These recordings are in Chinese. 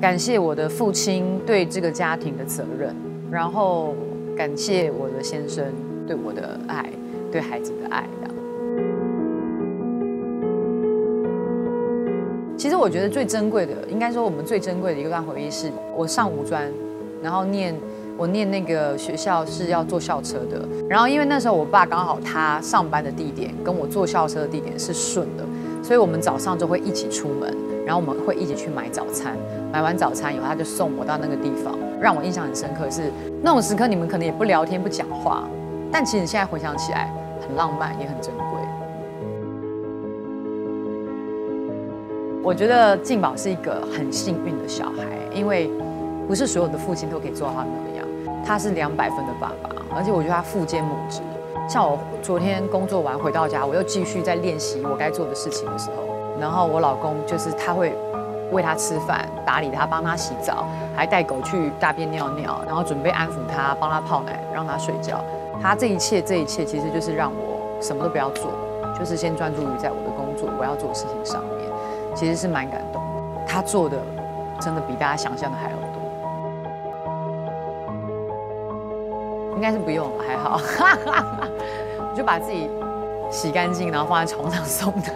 感谢我的父亲对这个家庭的责任，然后感谢我的先生对我的爱，对孩子的爱。 其实我觉得最珍贵的，应该说我们最珍贵的一段回忆是，我上五专，然后我念那个学校是要坐校车的，然后因为那时候我爸刚好他上班的地点跟我坐校车的地点是顺的，所以我们早上就会一起出门，然后我们会一起去买早餐，买完早餐以后他就送我到那个地方，让我印象很深刻是那种时刻你们可能也不聊天不讲话，但其实你现在回想起来很浪漫也很珍贵。 我觉得靖宝是一个很幸运的小孩，因为不是所有的父亲都可以做到他那样。他是200分的爸爸，而且我觉得他父兼母职。像我昨天工作完回到家，我又继续在练习我该做的事情的时候，然后我老公就是他会喂他吃饭、打理他、帮他洗澡，还带狗去大便尿尿，然后准备安抚他、帮他泡奶、让他睡觉。他这一切其实就是让我什么都不要做，就是先专注于在我的工作、我要做的事情上面。 其实是蛮感动的，他做的真的比大家想象的还要多，应该是不用还好，我就把自己洗干净，然后放在床上送他，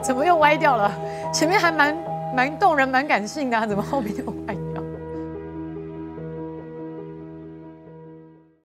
怎么又歪掉了？前面还蛮动人、蛮感性的，怎么后面又歪？